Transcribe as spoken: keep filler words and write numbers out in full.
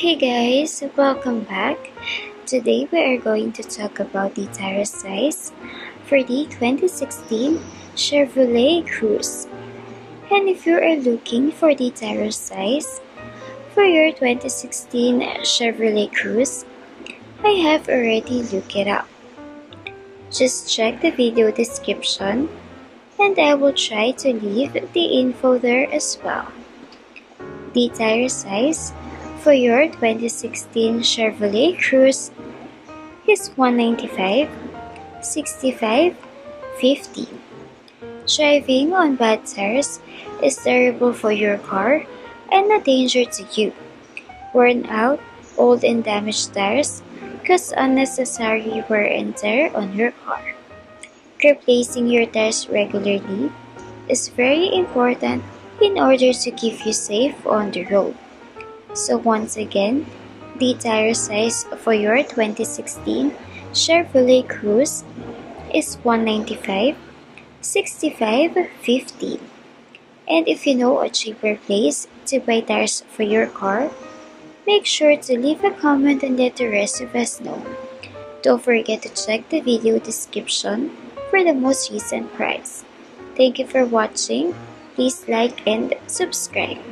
Hey guys, welcome back. Today we are going to talk about the tire size for the twenty sixteen Chevrolet Cruze. And if you are looking for the tire size for your twenty sixteen Chevrolet Cruze, I have already looked it up. Just check the video description and I will try to leave the info there as well. The tire size for your twenty sixteen Chevrolet Cruze is one ninety-five, sixty-five, fifty. Driving on bad tires is terrible for your car and a danger to you. Worn out, old and damaged tires cause unnecessary wear and tear on your car. Replacing your tires regularly is very important in order to keep you safe on the road. So once again, the tire size for your twenty sixteen Chevrolet Cruze is one ninety-five, sixty-five, fifty. And if you know a cheaper place to buy tires for your car, make sure to leave a comment and let the rest of us know. Don't forget to check the video description for the most recent price. Thank you for watching. Please like and subscribe.